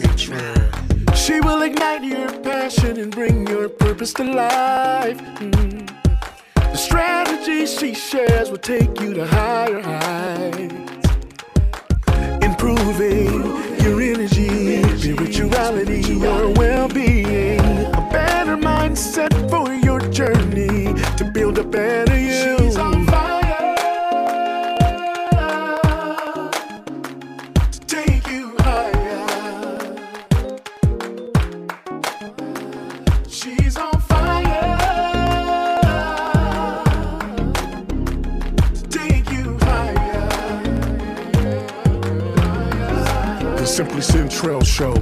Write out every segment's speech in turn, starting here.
gives a try. She will ignite your passion and bring your purpose to life. The strategy she shares will take you to higher heights, improving your energy, spirituality, your well-being, a better mindset for your journey to build a better you. She's on fire to take you higher. She's on fire to take you higher. The Simply Centrell Show.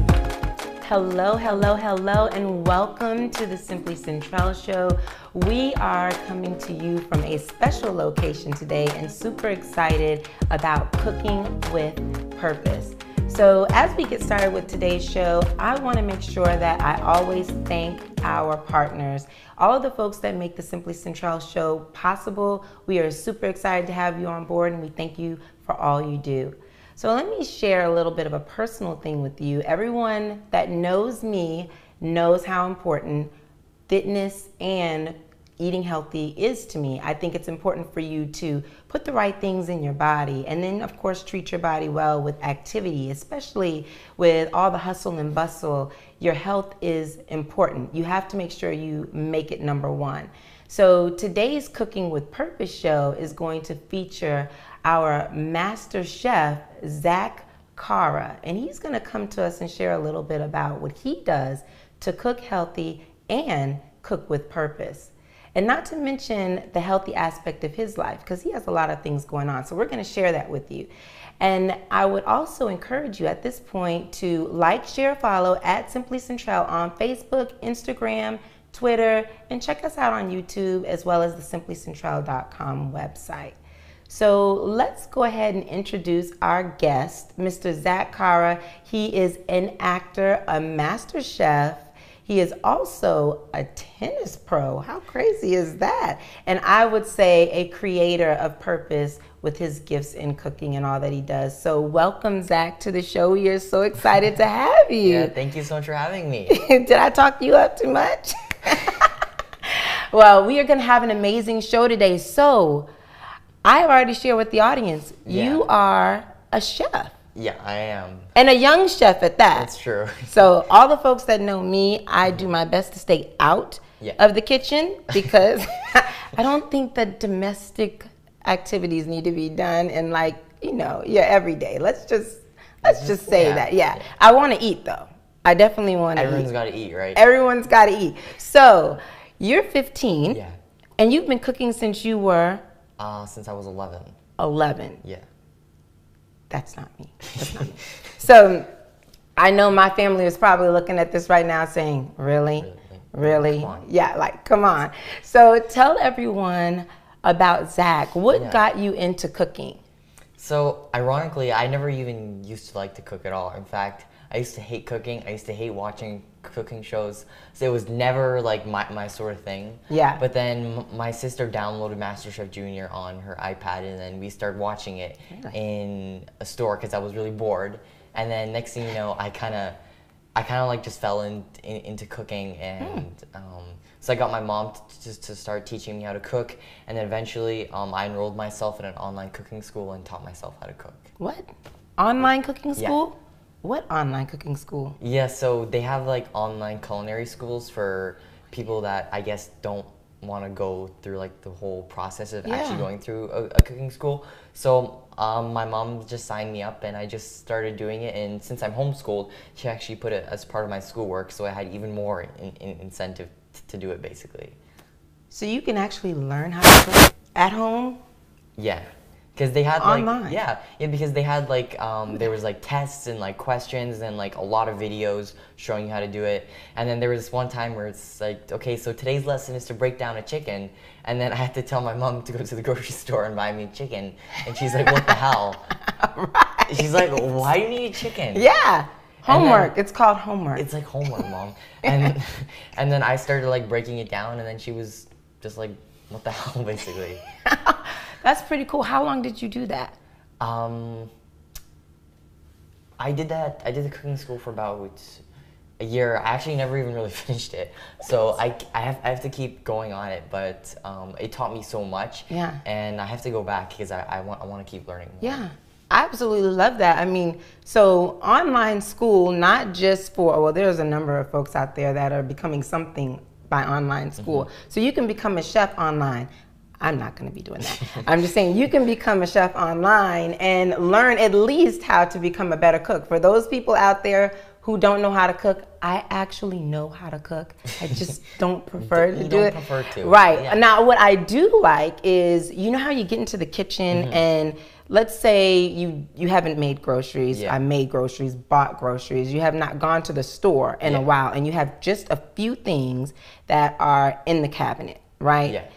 Hello, hello, hello, and welcome to the Simply Centrell Show. We are coming to you from a special location today and super excited about cooking with purpose. So as we get started with today's show, I want to make sure that I always thank our partners, all of the folks that make the Simply Centrell Show possible. We are super excited to have you on board, and we thank you for all you do. So let me share a little bit of a personal thing with you. Everyone that knows me knows how important fitness and eating healthy is to me. I think it's important for you to put the right things in your body and then of course treat your body well with activity, especially with all the hustle and bustle. Your health is important. You have to make sure you make it number one. So today's Cooking with Purpose show is going to feature our master chef Zac Kara, and he's going to come to us and share a little bit about what he does to cook healthy and cook with purpose, and not to mention the healthy aspect of his life, because he has a lot of things going on. So we're going to share that with you, and I would also encourage you at this point to like, share, follow at Simply Centrell on Facebook, Instagram, Twitter, and check us out on YouTube as well as the simplycentrell.com website. So let's go ahead and introduce our guest, Mr. Zac Kara. He is an actor, a master chef. He is also a tennis pro. How crazy is that? And I would say a creator of purpose with his gifts in cooking and all that he does. So welcome, Zac, to the show. We are so excited to have you. Yeah, thank you so much for having me. Did I talk you up too much? Well, we are going to have an amazing show today. So I have already shared with the audience, you are a chef. Yeah, I am. And a young chef at that. That's true. So all the folks that know me, I do my best to stay out of the kitchen because I don't think that domestic activities need to be done in, like, you know, your everyday. Let's just say that. Yeah. I want to eat though. I definitely want to eat. Everyone's got to eat, right? Everyone's got to eat. So you're 15 and you've been cooking since you were? Since I was 11. 11. Yeah. That's not me. That's not me. So I know my family is probably looking at this right now saying, really? Come on. Yeah, like, come on. So tell everyone about Zac. What got you into cooking? So ironically, I never even used to like to cook at all. In fact, I used to hate cooking. I used to hate watching cooking shows. So it was never like my sort of thing. Yeah. But then my sister downloaded MasterChef Junior on her iPad, and then we started watching it in a store because I was really bored. And then next thing you know, I kind of like just fell into cooking, and so I got my mom to start teaching me how to cook, and then eventually I enrolled myself in an online cooking school and taught myself how to cook. What? Online cooking school? Yeah. What online cooking school? Yeah, so they have like online culinary schools for people that I guess don't want to go through like the whole process of actually going through a cooking school. So my mom just signed me up, and I just started doing it. And since I'm homeschooled, she actually put it as part of my schoolwork, so I had even more incentive to do it basically. So you can actually learn how to cook at home? Yeah. Because they had like online. Yeah, because they had like there was like tests and like questions and like a lot of videos showing you how to do it. And then there was this one time where it's like, okay, so today's lesson is to break down a chicken, and then I had to tell my mom to go to the grocery store and buy me a chicken, and she's like, what the hell? Right. She's like, why do you need a chicken? Yeah. Homework. Then, it's called homework. It's like homework, Mom. And then I started like breaking it down, and then she was just like, what the hell, basically. That's pretty cool. How long did you do that? I did that. I did the cooking school for about a year. I actually never even really finished it. So I have to keep going on it, but it taught me so much. Yeah. And I have to go back because I want to keep learning more. Yeah. I absolutely love that. I mean, so online school, not just for, well, there's a number of folks out there that are becoming something by online school. Mm-hmm. So you can become a chef online. I'm not going to be doing that. I'm just saying you can become a chef online and learn at least how to become a better cook. For those people out there who don't know how to cook, I actually know how to cook. I just don't prefer to do it. Prefer to. Right. Yeah. Now, what I do like is, you know how you get into the kitchen mm-hmm. and let's say you haven't made groceries. Yeah. I made groceries, bought groceries. You have not gone to the store in a while, and you have just a few things that are in the cabinet, right? Yeah.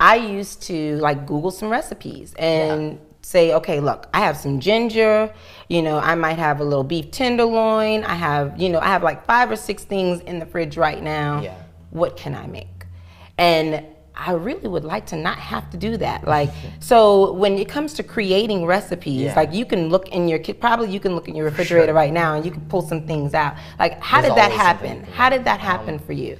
I used to like Google some recipes and say, okay, look, I have some ginger, you know, I might have a little beef tenderloin. I have, you know, I have like 5 or 6 things in the fridge right now. Yeah. What can I make? And I really would like to not have to do that. Like, so when it comes to creating recipes, like you can look in your refrigerator right now and you can pull some things out. Like, how did that happen? How did that happen for you?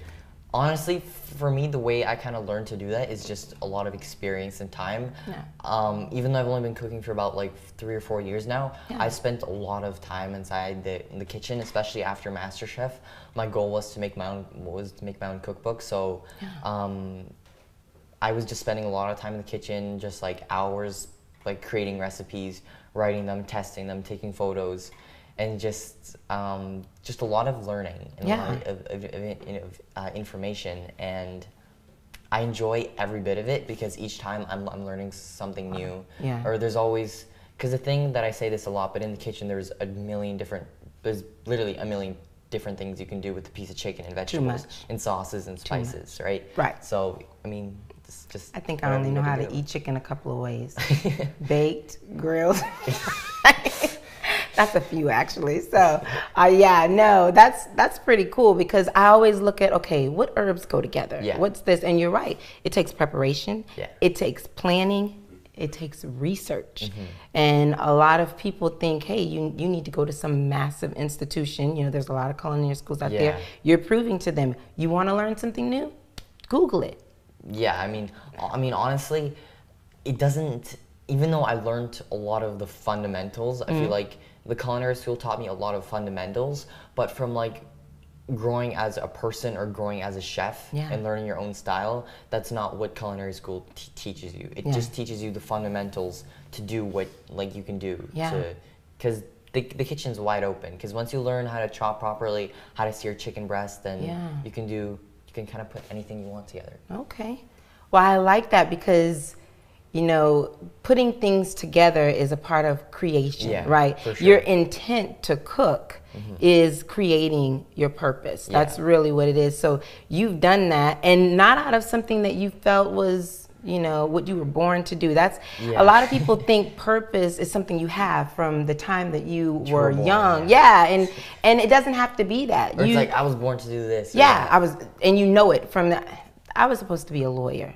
Honestly, for me, the way I kind of learned to do that is just a lot of experience and time. Yeah. Even though I've only been cooking for about like 3 or 4 years now, I spent a lot of time inside in the kitchen, especially after MasterChef. My goal was to make my own cookbook, so I was just spending a lot of time in the kitchen, just like hours, like creating recipes, writing them, testing them, taking photos, and just a lot of learning and a lot of information, and I enjoy every bit of it because each time I'm learning something new. Yeah. Or there's always, because the thing that I say this a lot, but in the kitchen there's literally a million different things you can do with a piece of chicken and vegetables and sauces and spices, right? Right. So I mean, just I think I only know how to eat chicken a couple of ways: baked, grilled. That's a few actually. So, yeah, no, that's pretty cool because I always look at, okay, what herbs go together? Yeah. What's this? And you're right. It takes preparation. Yeah. It takes planning. It takes research. Mm-hmm. And a lot of people think, hey, you need to go to some massive institution. You know, there's a lot of culinary schools out there. You're proving to them, you want to learn something new? Google it. Yeah, I mean, honestly, it doesn't, even though I learned a lot of the fundamentals, I feel like the culinary school taught me a lot of fundamentals, but from like growing as a person or growing as a chef and learning your own style, that's not what culinary school teaches you. It just teaches you the fundamentals to do what like you can do. Yeah. Because the kitchen's wide open. Because once you learn how to chop properly, how to sear chicken breast, then you can kind of put anything you want together. Okay. Well, I like that because, you know, putting things together is a part of creation, right? For sure. Your intent to cook is creating your purpose. That's really what it is. So you've done that, and not out of something that you felt was, you know, what you were born to do. That's a lot of people think purpose is something you have from the time that you were young. Yeah, and it doesn't have to be that. Or it's like, I was born to do this. Yeah, I was, and you know it from the, I was supposed to be a lawyer.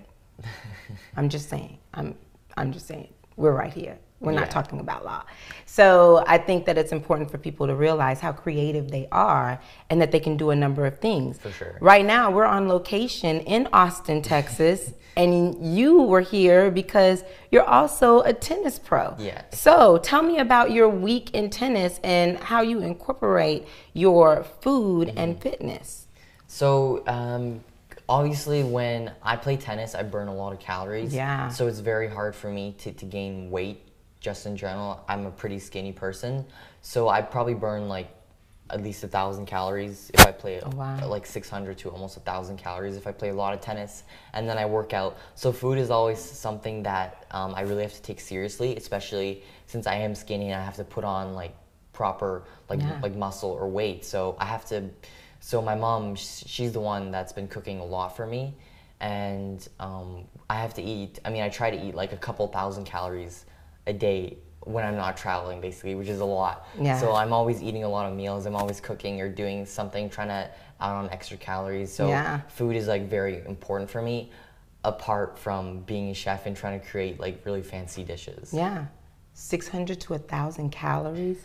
I'm just saying. I'm just saying, we're right here. We're not talking about law. So I think that it's important for people to realize how creative they are and that they can do a number of things. For sure. Right now, we're on location in Austin, Texas, and you were here because you're also a tennis pro. Yeah. So tell me about your week in tennis and how you incorporate your food and fitness. So, obviously, when I play tennis, I burn a lot of calories. Yeah. So it's very hard for me to gain weight just in general. I'm a pretty skinny person. So I probably burn like at least 1,000 calories if I play, like 600 to almost 1,000 calories if I play a lot of tennis. And then I work out. So food is always something that I really have to take seriously, especially since I am skinny and I have to put on like proper like muscle or weight. So I have to... So my mom, she's the one that's been cooking a lot for me, and I have to eat, I mean, I try to eat like a couple thousand calories a day when I'm not traveling, basically, which is a lot. Yeah. So I'm always eating a lot of meals, I'm always cooking or doing something, trying to add on extra calories, so food is like very important for me, apart from being a chef and trying to create like really fancy dishes. Yeah, 600 to 1,000 calories.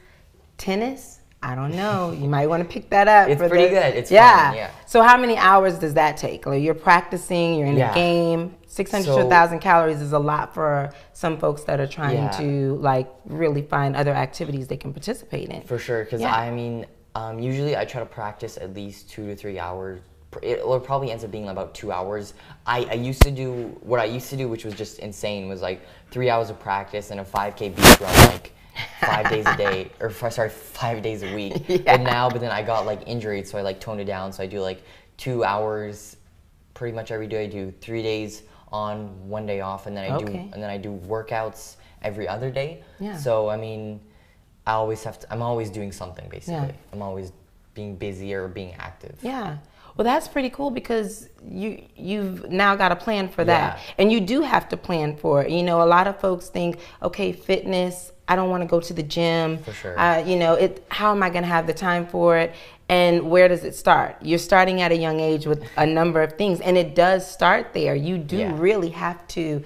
Tennis? I don't know. You might want to pick that up. It's pretty good. It's fun, yeah. So how many hours does that take? Like you're practicing, you're in a game. 600 to 1,000 calories is a lot for some folks that are trying to like really find other activities they can participate in. For sure, because I mean, usually I try to practice at least 2 to 3 hours. It probably ends up being about 2 hours. I used to do, what I used to do, which was just insane, was like 3 hours of practice and a 5K beach run, like 5 days a day, or sorry, 5 days a week. Yeah. And now, but then I got like injured, so I like toned it down. So I do like 2 hours pretty much every day. I do 3 days on, 1 day off, and then I do workouts every other day. Yeah. So I mean, I always have to, I'm always doing something basically. Yeah. I'm always being busy or being active. Yeah. Well, that's pretty cool because you've now got a plan for that. Yeah. And you do have to plan for it. You know, a lot of folks think, okay, fitness, I don't want to go to the gym. For sure. You know, how am I going to have the time for it? And where does it start? You're starting at a young age with a number of things, and it does start there. You do really have to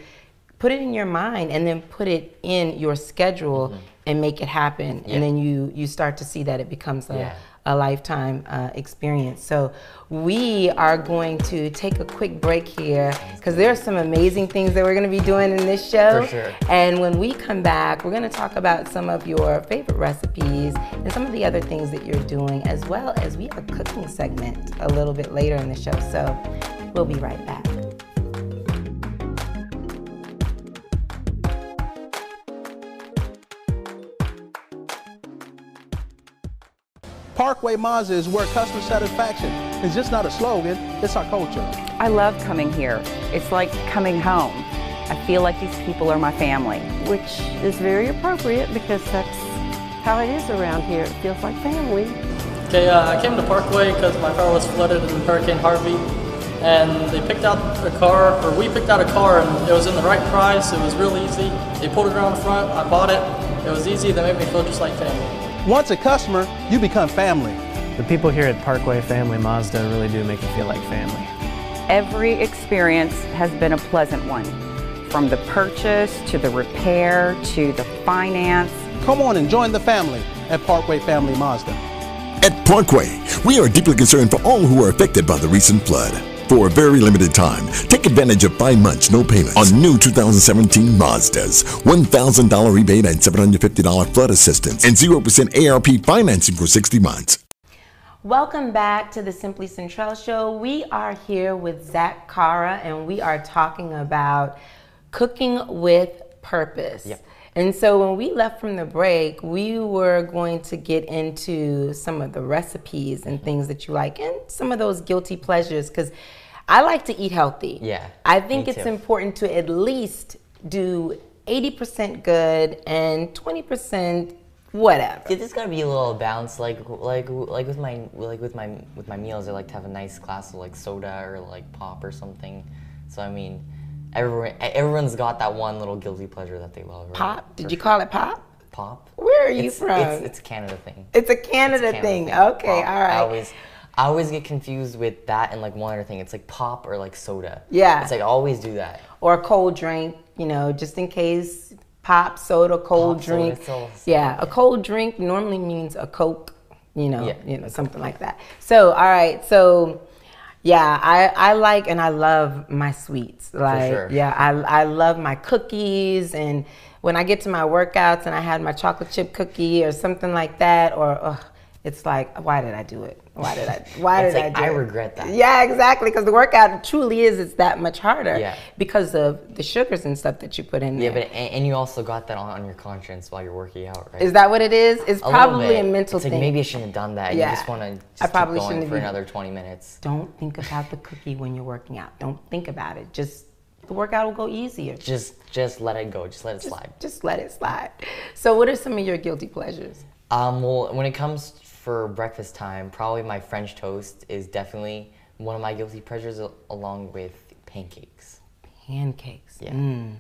put it in your mind and then put it in your schedule and make it happen. Yeah. And then you start to see that it becomes a lifetime experience. So we are going to take a quick break here because there are some amazing things that we're going to be doing in this show. For sure. And when we come back, we're going to talk about some of your favorite recipes and some of the other things that you're doing, as well as we have a cooking segment a little bit later in the show. So we'll be right back. Parkway Mazda is where customer satisfaction is just not a slogan, it's our culture. I love coming here. It's like coming home. I feel like these people are my family. Which is very appropriate because that's how it is around here. It feels like family. Okay, I came to Parkway because my car was flooded in Hurricane Harvey. And they picked out a car, or we picked out a car, and it was in the right price. It was real easy. They pulled it around front, I bought it. It was easy, they made me feel just like family. Once a customer, you become family. The people here at Parkway Family Mazda really do make you feel like family. Every experience has been a pleasant one, from the purchase, to the repair, to the finance. Come on and join the family at Parkway Family Mazda. At Parkway, we are deeply concerned for all who are affected by the recent flood. For a very limited time, take advantage of 5 months, no payments on new 2017 Mazdas, $1,000 rebate and $750 flood assistance, and 0% ARP financing for 60 months. Welcome back to the Simply Centrell Show. We are here with Zac Kara, and we are talking about cooking with purpose. Yep. And so when we left from the break, we were going to get into some of the recipes and things that you like and some of those guilty pleasures, because I like to eat healthy. Yeah. I think it's important to at least do 80% good and 20% whatever. It's gotta be a little balanced, like with my meals, I like to have a nice glass of like soda or like pop or something. So I mean, everyone's got that one little guilty pleasure that they love. Right? Pop? Did you call it pop? Pop. Where are you from? It's a Canada thing. It's a Canada thing. Okay, pop. All right. I always get confused with that and like one other thing. It's like pop or like soda. Yeah. It's like I always do that. Or a cold drink, you know, just in case. Pop, soda, cold drink. Yeah, a cold drink normally means a Coke, you know, something like that. So, all right, so. Yeah, I like and I love my sweets. Like, for sure. Yeah, I love my cookies, and when I get to my workouts and I had my chocolate chip cookie or something like that, or it's like, why did I do it? Why did I do it? I regret that. Yeah, exactly, because the workout truly is that much harder because of the sugars and stuff that you put in there. Yeah, but and you also got that on your conscience while you're working out, right? Is that what it is? It's probably a mental thing. It's like, maybe I shouldn't have done that. Yeah. You just want to keep going for another 20 minutes. Don't think about the cookie when you're working out. Don't think about it. Just the workout will go easier. Just let it go. Just let it slide. Just let it slide. So what are some of your guilty pleasures? Well, when it comes for breakfast time, probably my French toast is definitely one of my guilty pleasures, along with pancakes. Pancakes. Yeah. Mm,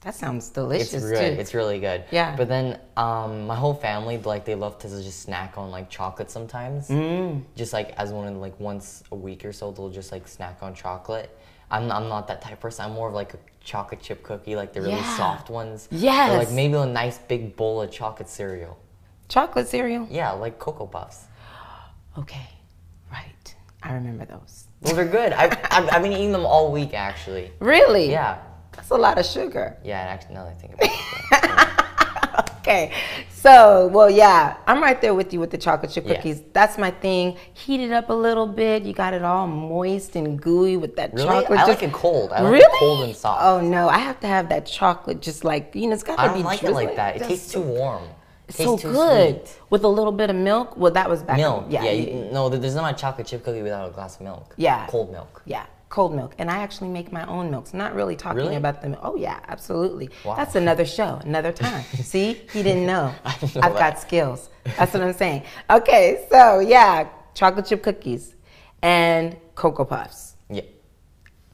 that sounds delicious. It's good. It's really good. Yeah. But then my whole family, like, they love to just snack on like chocolate sometimes. Mm. Just like as once a week or so, they'll just like snack on chocolate. I'm not that type of person. I'm more of like a chocolate chip cookie, like the really soft ones. Yes. Or like maybe a nice big bowl of chocolate cereal. Chocolate cereal? Yeah, like Cocoa Puffs. Okay, right. I remember those. Those are good. I've been eating them all week, actually. Really? Yeah. That's a lot of sugar. Yeah, actually, now that I think about it. Yeah. Okay. So, well, yeah, I'm right there with you with the chocolate chip cookies. Yeah. That's my thing. Heat it up a little bit. You got it all moist and gooey with that chocolate. I like it cold. I like it cold and soft. Oh, no. I have to have that chocolate just like, you know, it's got to be drizzling. I don't like it like that. It tastes too warm. So good sweet. With a little bit of milk. Well, that was back. Milk, yeah. No, there's not a chocolate chip cookie without a glass of milk. Yeah, cold milk. Yeah, cold milk. And I actually make my own milks. Not really talking about them. Oh yeah, absolutely. Wow. That's another show, another time. See, he didn't know. I've got skills. That's what I'm saying. Okay, so yeah, chocolate chip cookies, and Cocoa Puffs. Yeah.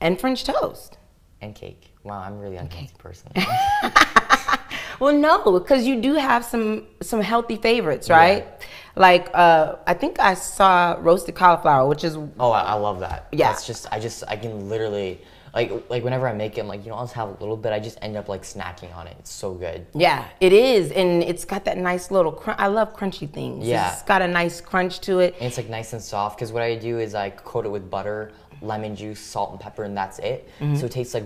And French toast. And cake. Wow, I'm really an unhealthy person. Well, no, because you do have some healthy favorites, right? Yeah. Like I think I saw roasted cauliflower, which is I love that. Yeah, it's just I can literally like whenever I make it, I'm like, you know, I'll just have a little bit. I just end up like snacking on it. It's so good. Yeah, it is, and it's got that nice little crunch. I love crunchy things. Yeah, it's got a nice crunch to it. And it's like nice and soft. Because what I do is I coat it with butter, lemon juice, salt and pepper, and that's it. Mm-hmm. So it tastes like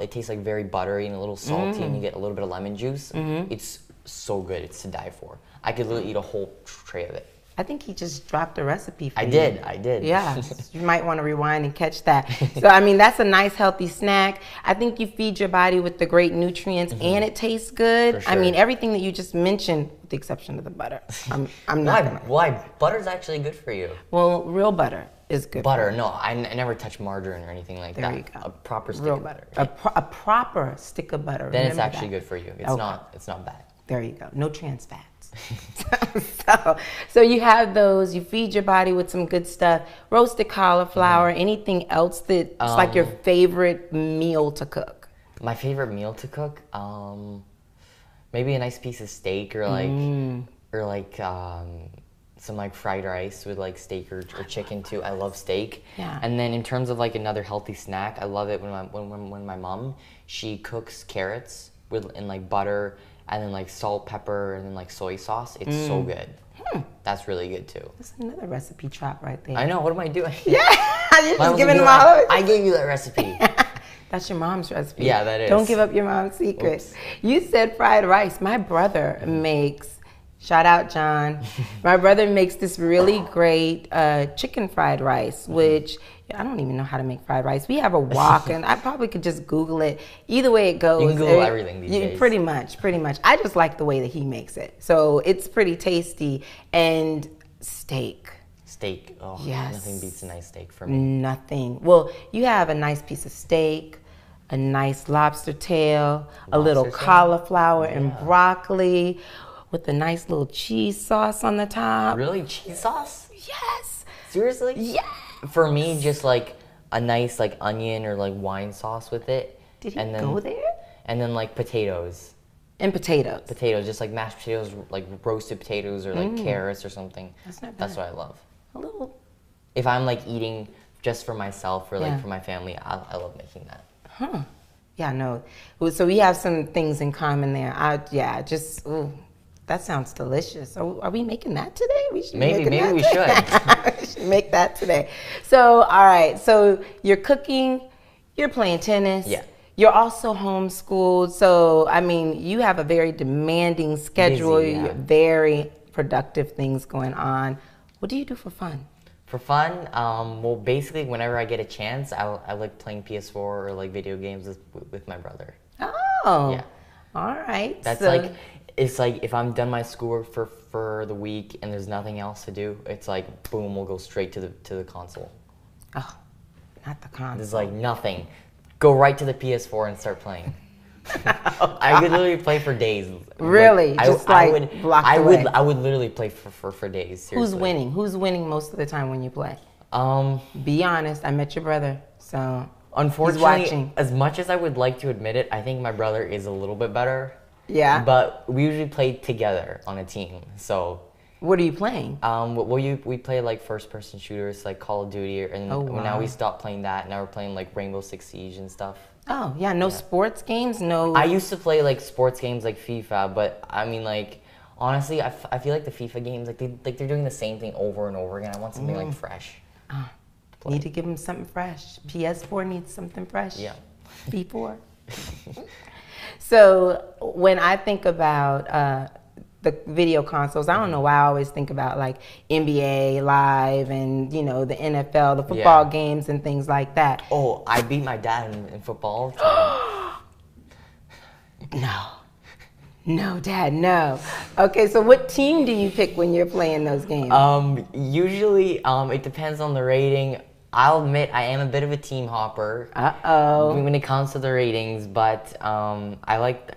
it tastes like very buttery and a little salty, and you get a little bit of lemon juice. Mm-hmm. It's so good. It's to die for. I could literally eat a whole tray of it. I think he just dropped a recipe for you. I did. Yeah, you might want to rewind and catch that. So, I mean, that's a nice, healthy snack. I think you feed your body with the great nutrients, and it tastes good. For sure. I mean, everything that you just mentioned, with the exception of the butter. I'm not gonna. Why? Butter's actually good for you. Well, real butter is good. Butter, no, I never touch margarine or anything like that. There you go. A proper stick of butter. A proper stick of butter. Then it's actually good for you. It's not bad. There you go. No trans fat. So you have those, you feed your body with some good stuff. Roasted cauliflower, anything else that's like your favorite meal to cook? My favorite meal to cook? Maybe a nice piece of steak or like some like fried rice with like steak or chicken too. I love steak. Yeah. And then in terms of like another healthy snack, I love it when my mom, she cooks carrots in like butter and then like salt, pepper, and then like soy sauce. It's so good. That's really good too. That's another recipe trap right there. I know, what am I doing? Yeah, you're just giving them all over. I gave you that recipe. That's your mom's recipe. Yeah, that is. Don't give up your mom's secrets. You said fried rice. My brother makes, shout out John, my brother makes this really great chicken fried rice, which I don't even know how to make fried rice. We have a wok, and I probably could just Google it. Either way it goes. You can Google everything these days. Pretty much. I just like the way that he makes it. So it's pretty tasty. And steak. Steak. Oh, yes. Nothing beats a nice steak for me. Nothing. Well, you have a nice piece of steak, a nice lobster tail, a little cauliflower and broccoli with a nice little cheese sauce on the top. Really? Cheese sauce? Yes. Seriously? Yes. For me, just like a nice like onion or like wine sauce with it. Did he go there? And then like potatoes. And potatoes. Potatoes, just like mashed potatoes, like roasted potatoes or like carrots or something. That's not bad. That's what I love. A little. If I'm like eating just for myself or like for my family, I love making that. Huh. Yeah, no. So we have some things in common there. That sounds delicious. Are we making that today? We should maybe we should make that today. So, all right. So you're cooking, you're playing tennis. Yeah. You're also homeschooled. So, I mean, you have a very demanding schedule. Busy, yeah. Very productive things going on. What do you do for fun? For fun, well, basically, whenever I get a chance, I like playing PS4 or like video games with my brother. Oh. Yeah. All right. That's it's like if I'm done my schoolwork for the week and there's nothing else to do, it's like boom, we'll go straight to the console. Oh, not the console. There's like nothing. Go right to the PS4 and start playing. I could literally play for days. Really? Like, I would literally play for days. Seriously. Who's winning? Who's winning most of the time when you play? Be honest. I met your brother, so unfortunately, as much as I would like to admit it, I think my brother is a little bit better. Yeah. But we usually play together on a team. So. What are you playing? We play like first-person shooters, like Call of Duty, and now we stopped playing that. Now we're playing like Rainbow Six Siege and stuff. Oh yeah, no sports games, no. I used to play like sports games like FIFA, but I mean like Honestly, I feel like the FIFA games, they're doing the same thing over and over again. I want something like fresh. Need to give them something fresh. PS4 needs something fresh. Yeah. B4. So when I think about the video consoles, I don't know why I always think about like NBA Live and, you know, the NFL, the football games and things like that. Oh, I beat my dad in football. No. No, Dad, no. Okay, so what team do you pick when you're playing those games? Usually, it depends on the rating. I'll admit I am a bit of a team hopper. When it comes to the ratings, but I like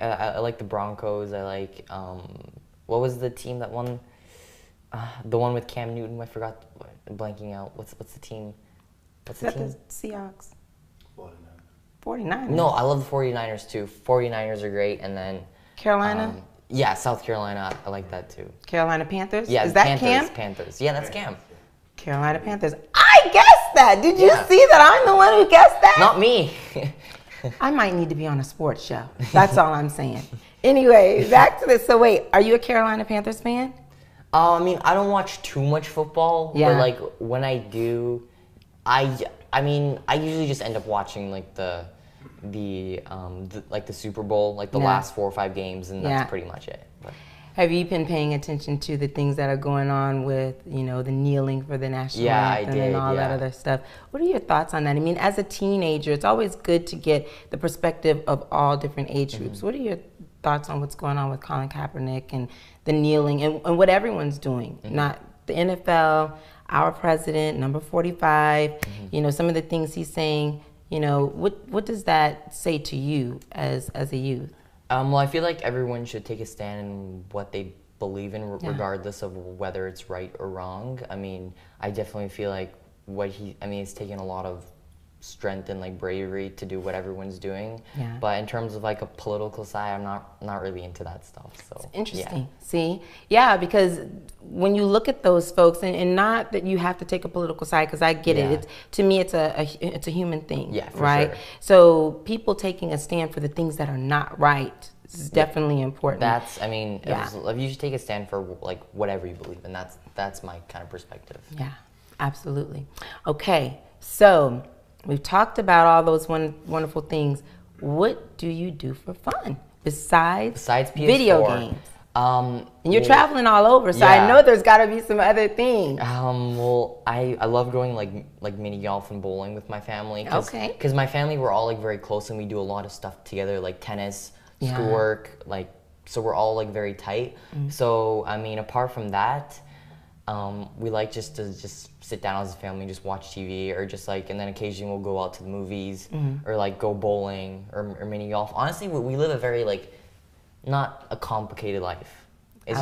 the Broncos. I like what was the team that won? The one with Cam Newton. I forgot. Blanking out. What's the team? What's the team? The Seahawks. 49ers. No, I love the 49ers too. 49ers are great, and then. Carolina? Yeah, South Carolina. I like that too. Carolina Panthers? Yeah, is that Panthers, Cam? Panthers. Yeah, that's Cam. Carolina Panthers. I guessed that! Did you see that I'm the one who guessed that? Not me. I might need to be on a sports show. That's all I'm saying. Anyway, back to this. So wait, are you a Carolina Panthers fan? I mean, I don't watch too much football. Yeah. But like, when I do, I mean, I usually just end up watching like the Super Bowl, like the last 4 or 5 games, and that's pretty much it. But. Have you been paying attention to the things that are going on with, you know, the kneeling for the national anthem and all that other stuff? What are your thoughts on that? I mean, as a teenager, it's always good to get the perspective of all different age groups. What are your thoughts on what's going on with Colin Kaepernick and the kneeling and what everyone's doing? Not the NFL, our president, number 45, you know, some of the things he's saying. You know, what does that say to you as a youth? Well, I feel like everyone should take a stand in what they believe in, regardless of whether it's right or wrong. I mean, I definitely feel like it's taken a lot of strength and like bravery to do what everyone's doing. Yeah. But in terms of like a political side, I'm not really into that stuff. So it's interesting. See, because when you look at those folks, and not that you have to take a political side, because I get it. It's, to me, it's a human thing. Yeah, for sure. So people taking a stand for the things that are not right is definitely important. If you should take a stand for like whatever you believe in. That's my kind of perspective. Yeah, absolutely. Okay, so. We've talked about all those wonderful things. What do you do for fun besides PS4, video games? And you're traveling all over, so I know there's got to be some other things. Well, I love going like mini golf and bowling with my family. Because my family, we're all like very close, and we do a lot of stuff together, like tennis, schoolwork, so we're all like very tight. So I mean, apart from that. We like just to sit down as a family and just watch TV or just like, and then occasionally we'll go out to the movies or like go bowling or mini golf. Honestly, we live a very like, not a complicated life. It's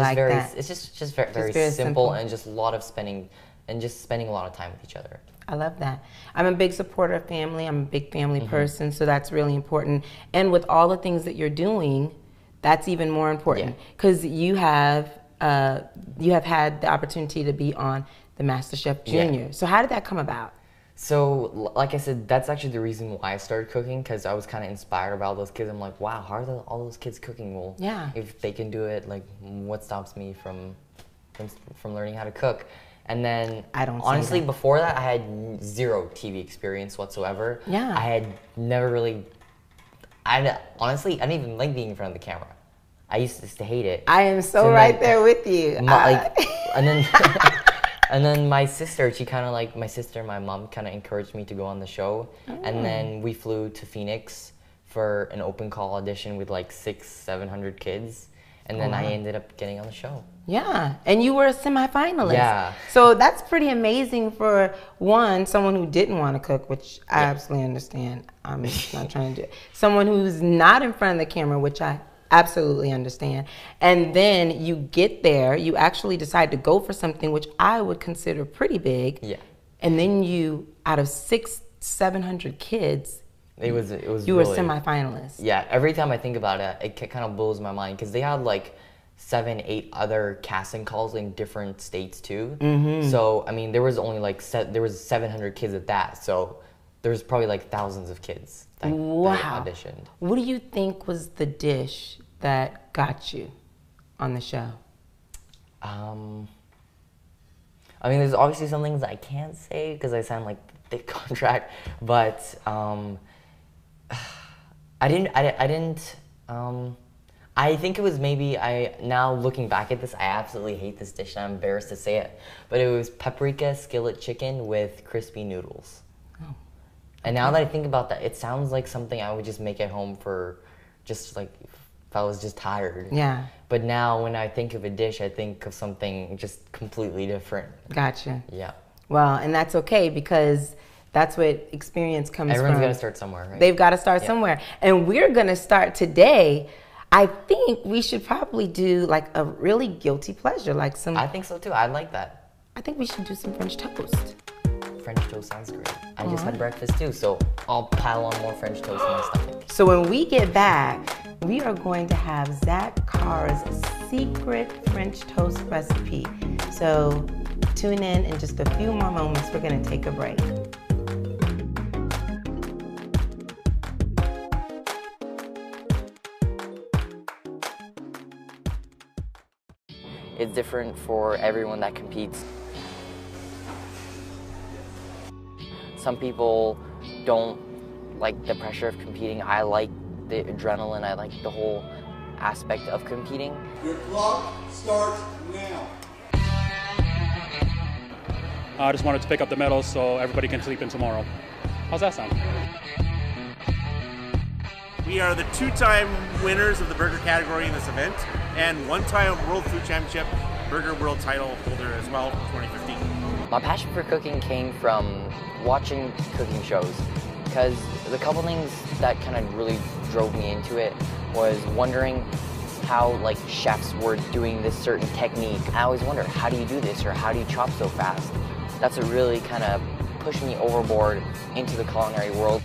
just very simple and just a lot of spending a lot of time with each other. I love that. I'm a big supporter of family. I'm a big family person, so that's really important. And with all the things that you're doing, that's even more important because you have had the opportunity to be on the MasterChef Junior. So how did that come about? So, like I said, that's actually the reason why I started cooking, because I was kind of inspired by all those kids. I'm like, wow, how are all those kids cooking? Well, if they can do it, like, what stops me from learning how to cook? And then, honestly, before that, I had zero TV experience whatsoever. I had never really, honestly, I didn't even like being in front of the camera. I used to hate it. I am so right there with you. And then my sister and my mom kind of encouraged me to go on the show. And then we flew to Phoenix for an open call audition with like 700 kids. And then I ended up getting on the show. Yeah, and you were a semifinalist. Yeah. So that's pretty amazing for someone who didn't want to cook, which I absolutely understand. I'm not trying to do it. Someone who's not in front of the camera, which I absolutely understand. And then you get there, you actually decide to go for something which I would consider pretty big. Yeah. And then you, out of 700 kids, you were a semifinalist. Yeah, every time I think about it, it kind of blows my mind because they had like 7, 8 other casting calls in different states too. So, I mean, there was only like, there was 700 kids at that. So there's probably like thousands of kids that auditioned. What do you think was the dish that got you on the show? I mean, there's obviously some things I can't say because I signed like a big contract, but I think it was maybe, now looking back at this, I absolutely hate this dish and I'm embarrassed to say it, but it was paprika skillet chicken with crispy noodles. Oh. Okay. And now that I think about that, it sounds like something I would just make at home for just like, if I was just tired. Yeah. But now when I think of a dish, I think of something just completely different. Gotcha. Yeah. Well, and that's okay because that's what experience comes from. Everyone's got to start somewhere, right? They've got to start somewhere. And we're going to start today. I think we should probably do like a really guilty pleasure, like some. I think so too. I like that. I think we should do some French toast. French toast sounds great. I just had breakfast too, so I'll pile on more French toast in my stomach. So when we get back, we are going to have Zac Kara's secret French toast recipe. So tune in just a few more moments. We're going to take a break. It's different for everyone that competes. Some people don't like the pressure of competing. I like the adrenaline. I like the whole aspect of competing. Your clock starts now. I just wanted to pick up the medals so everybody can sleep in tomorrow. How's that sound? We are the two-time winners of the burger category in this event and one-time World Food Championship Burger World title holder as well for 2015. My passion for cooking came from watching cooking shows because the couple things that kind of really drove me into it was wondering how like chefs were doing this certain technique. I always wonder, how do you do this or how do you chop so fast? That's what really kind of pushed me overboard into the culinary world.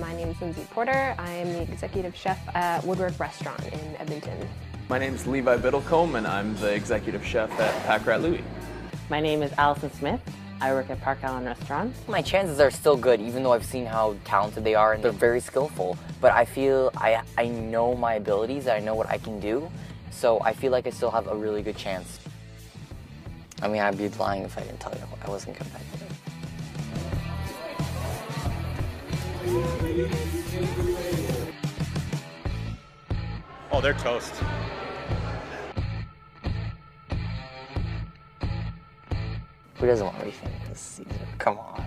My name is Lindsay Porter. I am the executive chef at Woodward Restaurant in Edmonton. My name is Levi Biddlecombe and I'm the executive chef at Pack Rat Louie. My name is Allison Smith. I work at Park Island Restaurant. My chances are still good even though I've seen how talented they are and they're very skillful. But I feel I know my abilities, I know what I can do, so I feel like I still have a really good chance. I mean, I'd be lying if I didn't tell you I wasn't competitive. Oh, they're toast. Who doesn't want to be famous season? Come on.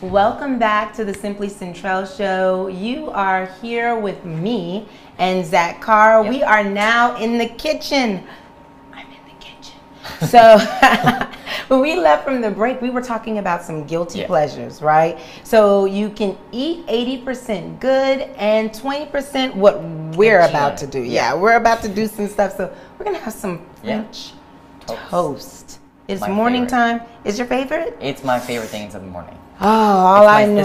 Welcome back to the Simply Centrell Show. You are here with me and Zac Kara. Yep. We are now in the kitchen. I'm in the kitchen. So when we left from the break, we were talking about some guilty pleasures, right? So you can eat 80% good and 20% what we're about to do. Yeah, we're about to do some stuff. So we're going to have some French toast. It's morning time. Is your favorite? It's my favorite thing in the morning. Oh, all I know.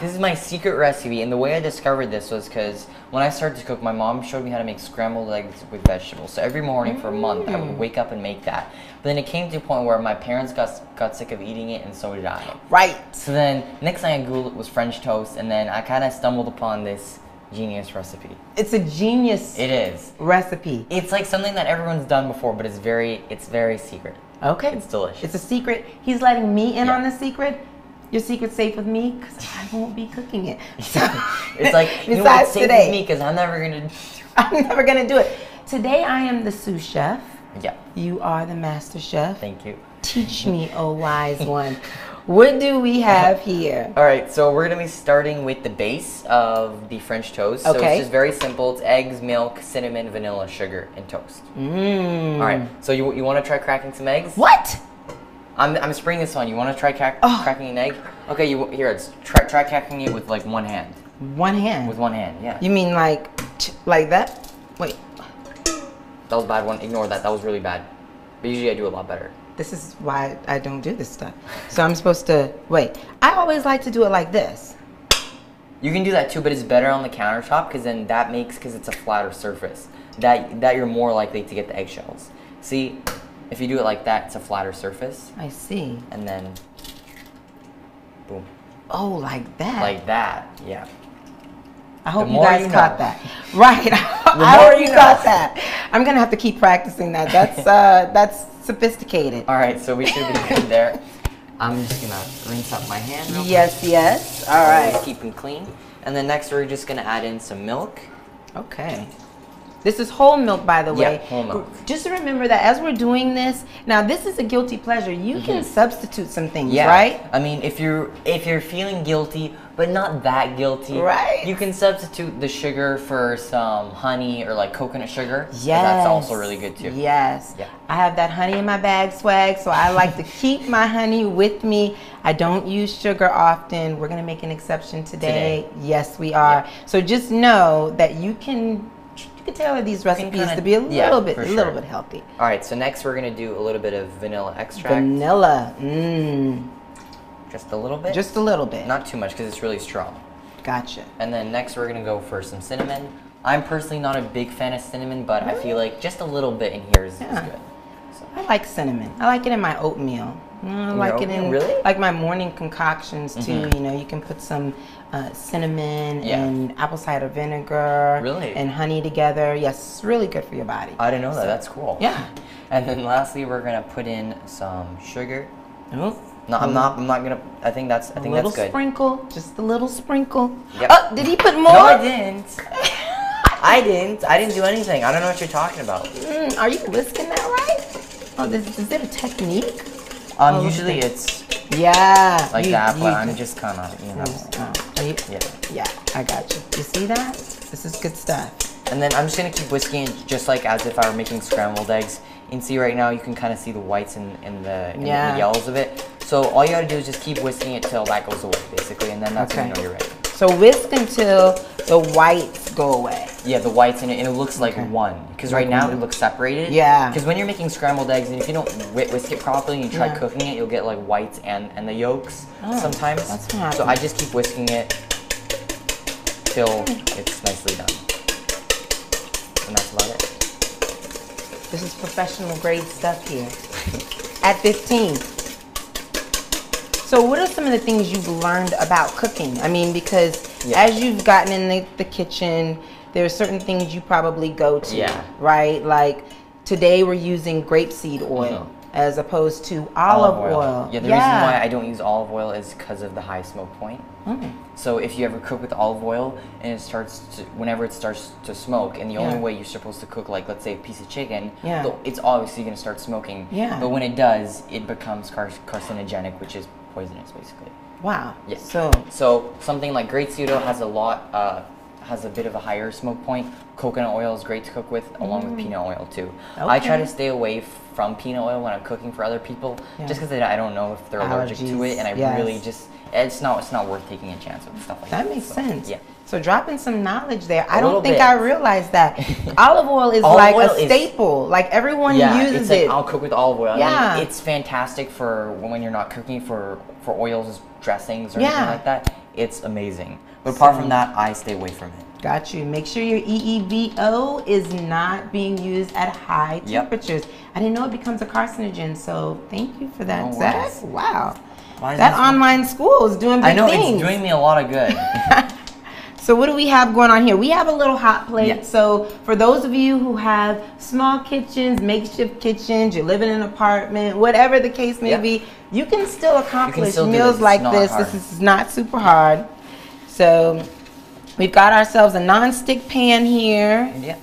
This is my secret recipe, and the way I discovered this was because when I started to cook, my mom showed me how to make scrambled eggs with vegetables. So every morning for a month, I would wake up and make that. But then it came to a point where my parents got sick of eating it, and so did I. Right. So then next thing I Googled was French toast, and then I kind of stumbled upon this genius recipe. It's a genius. It is recipe. It's like something that everyone's done before, but it's very secret. Okay. It's delicious. It's a secret. He's letting me in on the secret. Your secret's safe with me because I won't be cooking it. So it's like, you know, it's safe with me because I'm never going to do it. Today I am the sous chef. Yeah. You are the master chef. Thank you. Teach me, oh wise one. What do we have here? All right, so we're going to be starting with the base of the French toast. Okay. So it's just very simple. It's eggs, milk, cinnamon, vanilla, sugar, and toast. All right, so you want to try cracking some eggs? What? I'm spraying this on. You want to try cracking an egg? Okay, try cracking it with like one hand. One hand? With one hand, yeah. You mean like that? Wait. That was a bad one. Ignore that. That was really bad. But usually I do a lot better. This is why I don't do this stuff. So I'm supposed to, wait. I always like to do it like this. You can do that too, but it's better on the countertop because then that makes, because it's a flatter surface, that you're more likely to get the eggshells. See, if you do it like that, it's a flatter surface. I see. And then, boom. Oh, like that. Like that, yeah. I hope you guys caught that. Right. I hope you caught that. I'm gonna have to keep practicing that. That's sophisticated. All right, so we should be good there. I'm just gonna rinse up my hand real quick. Yes, yes. All right. Keep them clean. And then next, we're just gonna add in some milk. Okay. This is whole milk, by the way. Yeah, whole milk. Just remember that as we're doing this, now this is a guilty pleasure. You can substitute some things, right? I mean, if you're feeling guilty, but not that guilty, right? You can substitute the sugar for some honey or like coconut sugar. Yes. That's also really good too. Yes. Yeah. I have that honey in my bag swag, so I like to keep my honey with me. I don't use sugar often. We're gonna make an exception today. Yes, we are. Yeah. So just know that you can tailor these recipes to be a little bit healthy. All right, so next we're gonna do a little bit of vanilla extract. Vanilla, just a little bit. Just a little bit. Not too much because it's really strong. Gotcha. And then next we're gonna go for some cinnamon. I'm personally not a big fan of cinnamon, but I feel like just a little bit in here is good. So. I like cinnamon. I like it in my oatmeal. I like it in like my morning concoctions too. You know, you can put some cinnamon and apple cider vinegar and honey together. Yes, really good for your body. I didn't know that. That's cool. Yeah. And then lastly, we're gonna put in some sugar. No, I'm not gonna. I think that's good. A little sprinkle, just a little sprinkle. Yep. Oh, did he put more? No, I didn't. I didn't do anything. I don't know what you're talking about. Are you whisking that right? Oh, is it a technique? Usually it's like that, but I'm just kind of, you know. Yeah, I got you. You see that? This is good stuff. And then I'm just gonna keep whisking just like as if I were making scrambled eggs. You can see right now you can kind of see the whites and the yellows of it. So all you gotta do is just keep whisking it till that goes away, basically, and then that's when you know you're ready. So whisk until the whites go away. Yeah, the whites in it, and it looks like one. Because right now it looks separated. Yeah. Because when you're making scrambled eggs, and if you don't whisk it properly and you try cooking it, you'll get like whites and the yolks sometimes. That's what happens. So I just keep whisking it till it's nicely done. And that's about it. This is professional grade stuff here. At 15. So what are some of the things you've learned about cooking? I mean, because as you've gotten in the kitchen, there are certain things you probably go to, right? Like today we're using grapeseed oil as opposed to olive oil. Yeah, the reason why I don't use olive oil is because of the high smoke point. So if you ever cook with olive oil and it starts to, whenever it starts to smoke, and the only way you're supposed to cook, like let's say a piece of chicken, it's obviously gonna start smoking. Yeah. But when it does, it becomes carcinogenic, which is poisonous, basically. Wow. Yeah. So something like grapeseed oil has a bit of a higher smoke point. Coconut oil is great to cook with, along with peanut oil too. Okay. I try to stay away from peanut oil when I'm cooking for other people, just because I don't know if they're allergic to it, and I really just, it's not worth taking a chance with stuff like that. That makes sense. Yeah. So dropping some knowledge there. I don't think I realized that. Olive oil is like a staple. Like everyone uses it. I'll cook with olive oil. Yeah. I mean, it's fantastic for when you're not cooking for oils, dressings, or anything like that. It's amazing. But apart from that, I stay away from it. Got you. Make sure your EEBO is not being used at high temperatures. I didn't know it becomes a carcinogen, so thank you for that, Zach. Wow. That online school is doing big things. I know, it's doing me a lot of good. So what do we have going on here? We have a little hot plate. So for those of you who have small kitchens, makeshift kitchens, you're living in an apartment, whatever the case may be, you can still accomplish meals like this. This is not super hard. So we've got ourselves a nonstick pan here. Yeah.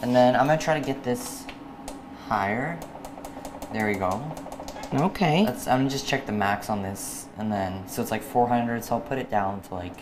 And then I'm gonna try to get this higher. There we go. Okay. I'm gonna just check the max on this, and then so it's like 400. So I'll put it down to like.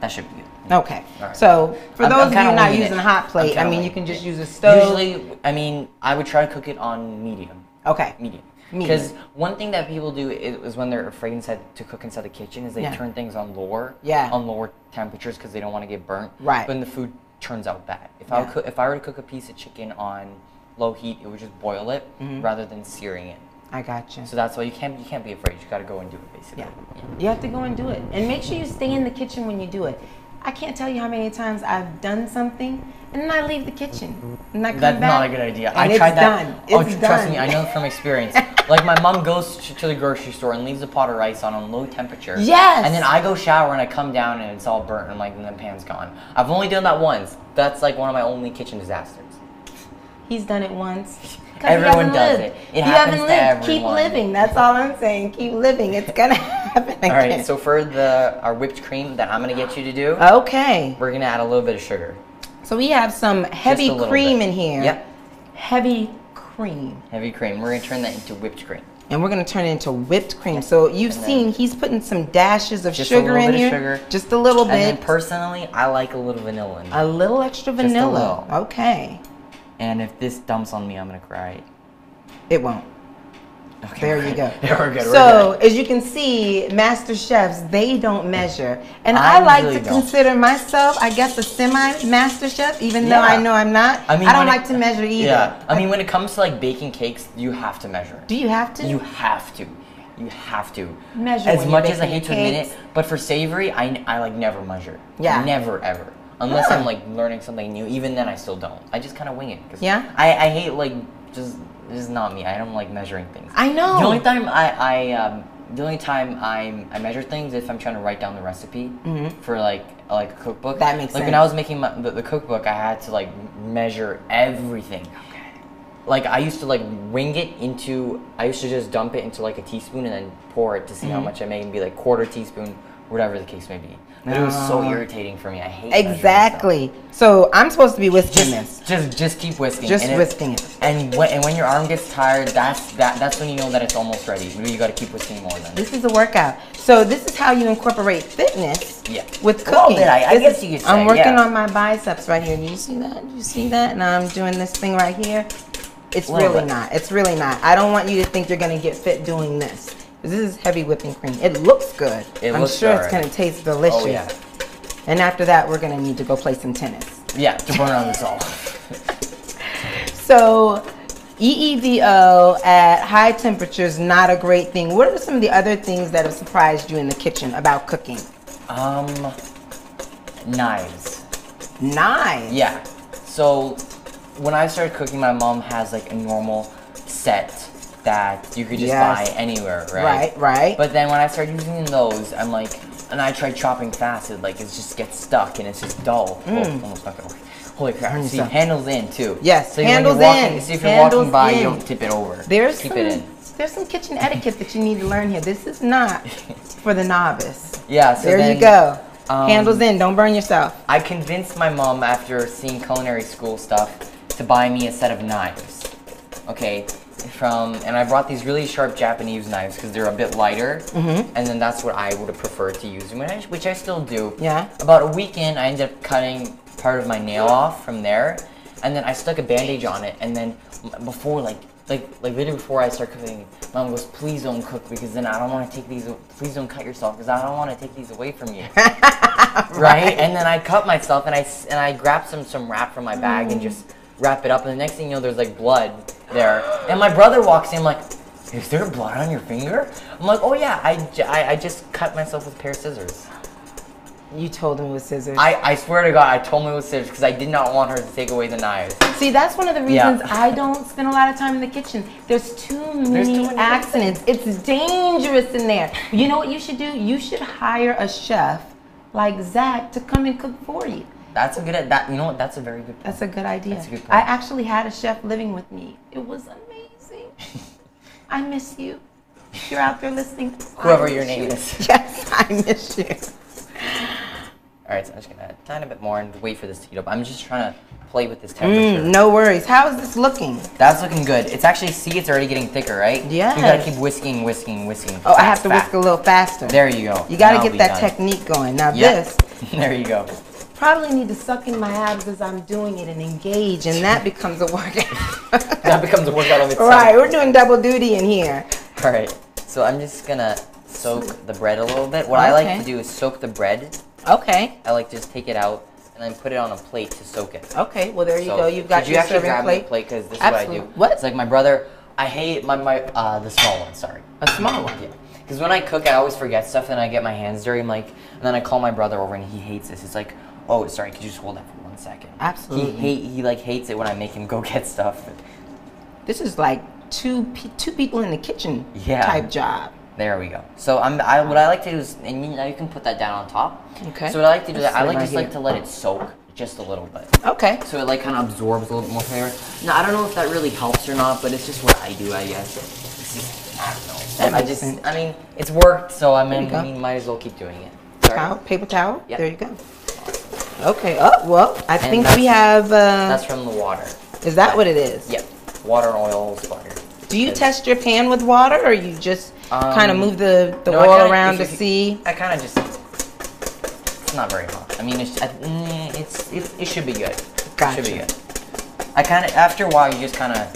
That should be good. Okay. Right. So for those of you not using a hot plate, I mean, you can just use a stove. Usually, I mean, I would try to cook it on medium. Okay. Medium. Because one thing that people do is when they're afraid to cook inside the kitchen is they turn things on lower. Yeah. On lower temperatures because they don't want to get burnt. Right. But then the food turns out bad. If I were to cook a piece of chicken on low heat, it would just boil it rather than searing it. I got you. So that's why you can't be afraid. You got to go and do it, basically. Yeah. You have to go and do it, and make sure you stay in the kitchen when you do it. I can't tell you how many times I've done something and then I leave the kitchen and I come back. That's not a good idea. I tried that. It's done. Oh, trust me, I know from experience. Like my mom goes to the grocery store and leaves a pot of rice on low temperature. Yes. And then I go shower and I come down and it's all burnt and I'm like, and the pan's gone. I've only done that once. That's like one of my only kitchen disasters. He's done it once. Everyone does it. It happens to everyone. Keep living. That's all I'm saying. Keep living. It's gonna happen again. All right. So for our whipped cream that I'm gonna get you to do. Okay. We're gonna add a little bit of sugar. So we have some heavy cream in here. Yep. Heavy cream. Heavy cream. We're gonna turn that into whipped cream. And we're gonna turn it into whipped cream. So you've seen he's putting some dashes of sugar in here. Just a little bit of sugar. Just a little bit. And then personally, I like a little vanilla in there. A little extra vanilla. Just a little. Okay. And if this dumps on me, I'm gonna cry. It won't. Okay, there you go. There we go. So as you can see, master chefs, they don't measure. And I like really to consider myself, I guess, a semi-master chef, even though I know I'm not. I mean, I don't like to measure either. Yeah. I mean, when it comes to like baking cakes, you have to measure. Do you have to? You have to. You have to measure. As much as I hate to admit it, but for savory, I like never measure. Yeah. Never ever. Unless I'm like learning something new, even then I still don't. I just kind of wing it. Yeah. I hate like just this is not me. I don't like measuring things. I know. The only time I measure things if I'm trying to write down the recipe for like a cookbook. That makes sense. Like when I was making the cookbook, I had to like measure everything. Okay. Like I used to like wing it into. I used to just dump it into like a teaspoon and then pour it to see how much I made and be like quarter teaspoon. Whatever the case may be. But it was so irritating for me. I hate it. Exactly. So I'm supposed to be whisking this. Just keep whisking. Just whisking it. And when your arm gets tired, that's when you know that it's almost ready. You gotta keep whisking more than. This is a workout. So this is how you incorporate fitness with cooking. Well, I guess you could say, I'm working on my biceps right here. Do you see that? Do you see that? And I'm doing this thing right here. It's really not. It's really not. I don't want you to think you're gonna get fit doing this. This is heavy whipping cream. It looks good. I'm sure it's going to taste delicious. Oh, yeah. And after that, we're going to need to go play some tennis. Yeah, to burn on this all. So, EEDO at high temperatures, not a great thing. What are some of the other things that have surprised you in the kitchen about cooking? Knives. Knives? Yeah. So, when I started cooking, my mom has like a normal set that you could just buy anywhere, right? Right, right. But then when I started using those, I'm like, and I tried chopping fast, it just gets stuck and it's just dull. Mm. Oh, almost stuck it. Holy crap. See, handles in too. Yes, so handles in. See, if you're walking by, you don't tip it over. There's some kitchen etiquette that you need to learn here. This is not for the novice. Yeah, so there you go. Handles in, don't burn yourself. I convinced my mom after seeing culinary school stuff to buy me a set of knives. Okay. And I brought these really sharp Japanese knives because they're a bit lighter, and then that's what I would have preferred to use, which I still do. Yeah. About a week in, I ended up cutting part of my nail off from there, and then I stuck a bandage on it. And then before, like literally before I start cooking, Mom goes, "Please don't cook because then I don't want to take these. Please don't cut yourself because I don't want to take these away from you." Right. And then I cut myself, and I grabbed some wrap from my bag and just wrap it up. And the next thing you know, there's like blood there. And my brother walks in, like, "Is there blood on your finger?" I'm like, "Oh yeah, I just cut myself with a pair of scissors." You told him it was scissors. I swear to God, I told him it was scissors because I did not want her to take away the knives. See, that's one of the reasons I don't spend a lot of time in the kitchen. There's too many accidents. It's dangerous in there. You know what you should do? You should hire a chef like Zac to come and cook for you. That's a good you know what, that's a very good point. That's a good idea. That's a good point. I actually had a chef living with me. It was amazing. I miss you. If you're out there listening. Whoever your name is. Yes, I miss you. Alright, so I'm just gonna add a tiny bit more and wait for this to heat up. I'm just trying to play with this temperature. No worries. How is this looking? That's looking good. It's actually, see, it's already getting thicker, right? Yeah. You gotta keep whisking, whisking, whisking. Oh, I have to whisk a little faster. There you go. You gotta get that technique going. Now this. There you go. Probably need to suck in my abs as I'm doing it and engage, and that becomes a workout. That becomes a workout of itself. Right, we're doing double duty in here. All right, so I'm just gonna soak the bread a little bit. What I like to do is soak the bread. Okay. I like to just take it out and then put it on a plate to soak it. Okay, well there you go. You've got your serving plate. Because this is what I do. What? It's like my brother. I hate the small one. Sorry. A small one. Yeah. Because when I cook, I always forget stuff, and I get my hands dirty. I'm like, and then I call my brother over, and he hates this. It's like, "Oh, sorry, could you just hold that for 1 second?" Absolutely. He like hates it when I make him go get stuff. This is like two people in the kitchen type job. There we go. So what I like to do is, and you can put that down on top. Okay. So what I like to do, I just like to let it soak just a little bit. Okay. So it like kind of absorbs a little bit more flavor. Now I don't know if that really helps or not, but it's just what I do, I guess. It's just, I don't know. That makes sense. I mean, it's worked, so I mean, we might as well keep doing it. Sorry. Towel, paper towel. Yep. There you go. Okay. Oh well, I think we have. That's from the water. Is that what it is? Yep. Water, oil, butter. Do you test your pan with water, or you just kind of move the oil around to see? I kind of just. It's not very hot. I mean, it should be good. Gotcha. It should be good. I kind of after a while you just kind of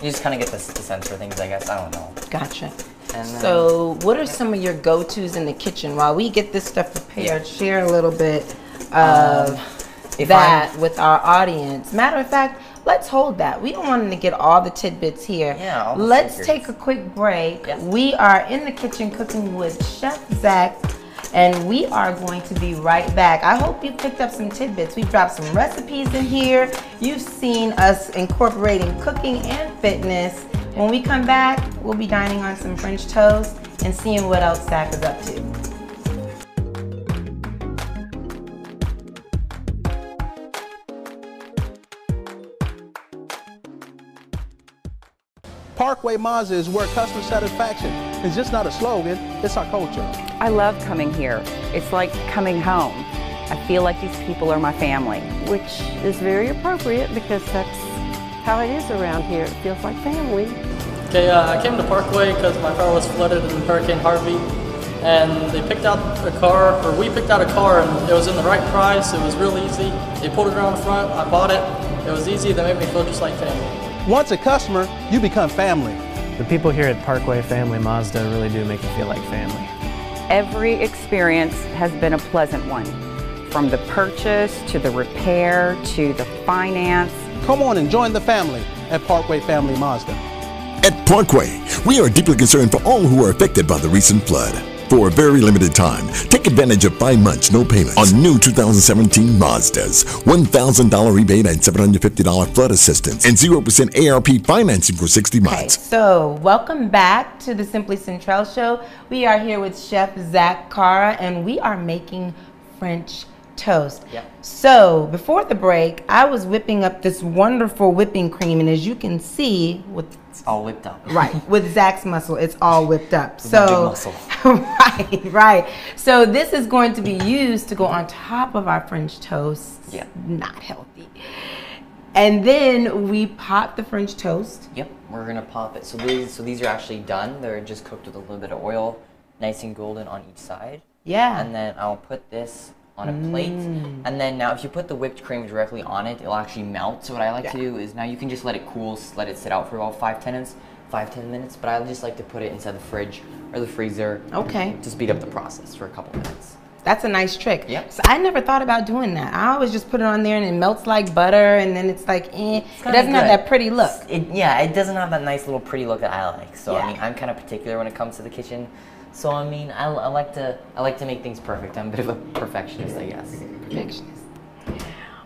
get the sense for things, I guess. I don't know. Gotcha. And then, so what are some of your go-tos in the kitchen while we get this stuff prepared? Yeah. Share a little bit of that with our audience. Matter of fact, let's hold that. We don't want to get all the tidbits here. Yeah. All the secrets. Take a quick break. Yeah. We are in the kitchen cooking with Chef Zac, and we are going to be right back. I hope you picked up some tidbits. We've dropped some recipes in here. You've seen us incorporating cooking and fitness. When we come back, we'll be dining on some French toast and seeing what else Zac is up to. Parkway Mazda is where customer satisfaction is just not a slogan, it's our culture. I love coming here. It's like coming home. I feel like these people are my family. Which is very appropriate because that's how it is around here. It feels like family. Okay, I came to Parkway because my car was flooded in Hurricane Harvey, and they picked out a car, or we picked out a car, and it was in the right price. It was real easy. They pulled it around front. I bought it. It was easy. They made me feel just like family. Once a customer, you become family. The people here at Parkway Family Mazda really do make you feel like family. Every experience has been a pleasant one, from the purchase to the repair to the finance. Come on and join the family at Parkway Family Mazda. At Parkway, we are deeply concerned for all who are affected by the recent flood. For a very limited time, take advantage of 5 months no payments on new 2017 Mazdas, $1,000 rebate and $750 flood assistance, and 0% ARP financing for 60 months. Okay, so welcome back to the Simply Centrell Show. We are here with Chef Zac Kara, and we are making French toast. Yep. So before the break, I was whipping up this wonderful whipping cream, and as you can see, it's all whipped up. Right, with Zac's muscle, it's all whipped up. So muscle. right. So this is going to be used to go on top of our French toast. Yeah. Not healthy. And then we pop the French toast. Yep. We're gonna pop it. So these are actually done. They're just cooked with a little bit of oil, nice and golden on each side. Yeah. And then I'll put this on a plate, and then now if you put the whipped cream directly on it, it'll actually melt. So what I like to do is now you can just let it cool, let it sit out for about 5 to 10 minutes, but I just like to put it inside the fridge or the freezer to speed up the process for a couple minutes. That's a nice trick. Yeah. So I never thought about doing that. I always just put it on there and it melts like butter, and then it's like, eh. It doesn't have that pretty look. It doesn't have that nice little pretty look that I like. So I mean, I'm kind of particular when it comes to the kitchen. So I mean, I like to make things perfect. I'm a bit of a perfectionist, I guess. Perfectionist.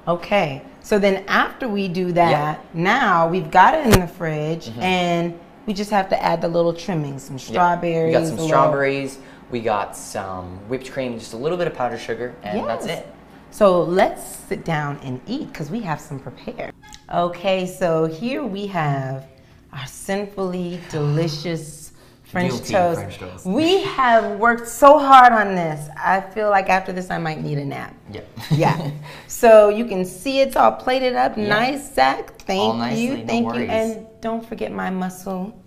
Okay. So then after we do that, now we've got it in the fridge, and we just have to add the little trimmings, some strawberries. We got some strawberries. We got some whipped cream, just a little bit of powdered sugar, and that's it. So let's sit down and eat because we have some prepared. Okay. So here we have our sinfully delicious French toast. We have worked so hard on this. I feel like after this I might need a nap. Yeah. Yeah. So you can see it's all plated up. Yeah. Nice, Zac. Thank you. And don't forget my muscle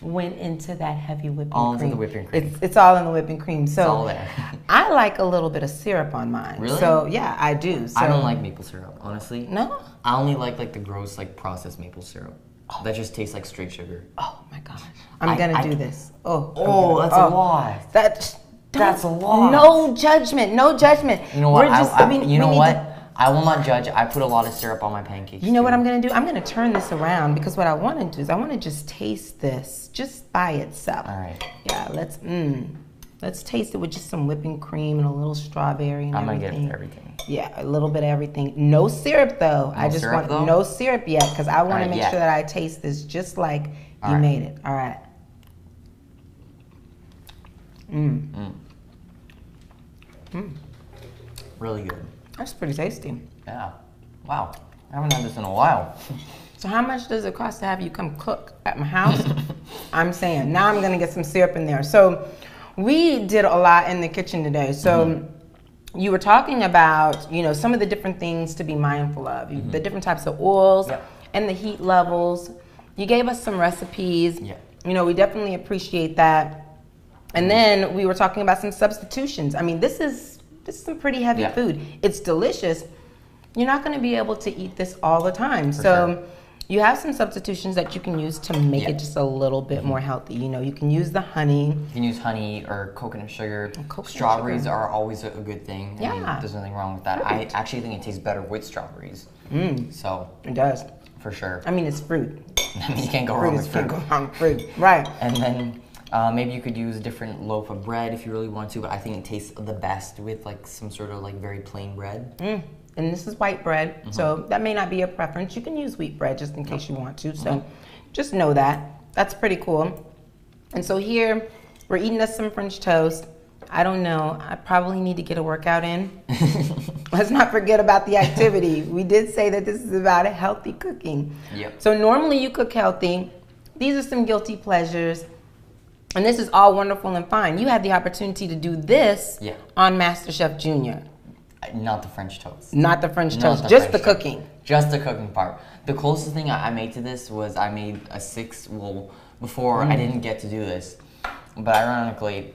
went into that heavy whipping cream. All into the whipping cream. It's all in the whipping cream. So it's all there. I like a little bit of syrup on mine. Really? So yeah, I do. So I don't like maple syrup, honestly. No? I only like the gross, processed maple syrup. Oh. That just tastes like straight sugar. Oh my gosh. I'm gonna do this. Oh, that's a lot. That's a lot. No judgment. No judgment. You know what? I will not judge. I put a lot of syrup on my pancakes. You know what I'm gonna do? I'm gonna turn this around because what I want to do is I want to just taste this just by itself. All right. Yeah. Let's taste it with just some whipping cream and a little strawberry and everything. I'm gonna get everything. Yeah, a little bit of everything. No syrup though. No syrup yet because I want to make sure that I taste this just like you made it. All right. Really good. That's pretty tasty. Yeah. Wow. I haven't had this in a while. So how much does it cost to have you come cook at my house? I'm saying, now I'm gonna get some syrup in there. So we did a lot in the kitchen today. So you were talking about, you know, some of the different things to be mindful of, the different types of oils and the heat levels. You gave us some recipes. Yeah. You know, we definitely appreciate that. And then we were talking about some substitutions. I mean, this is some pretty heavy food. It's delicious. You're not going to be able to eat this all the time. So you have some substitutions that you can use to make it just a little bit more healthy. You know, you can use the honey. You can use honey or coconut sugar. Strawberries are always a good thing. Yeah. I mean, there's nothing wrong with that. Perfect. I actually think it tastes better with strawberries. So it does. For sure. I mean, it's fruit. I mean, you can't go wrong with fruit. You can't go wrong with fruit. Right. And then maybe you could use a different loaf of bread if you really want to, but I think it tastes the best with like some sort of like very plain bread. And this is white bread, so that may not be a preference. You can use wheat bread just in case you want to, so just know that. That's pretty cool. And so here, we're eating us some French toast. I don't know, I probably need to get a workout in. Let's not forget about the activity. We did say that this is about healthy cooking. Yep. So normally you cook healthy. These are some guilty pleasures. And this is all wonderful and fine. You had the opportunity to do this on MasterChef Junior. Not the French toast. Not the French toast, just the cooking. Just the cooking part. The closest thing I made to this was I made a six, well, before I didn't get to do this, but ironically,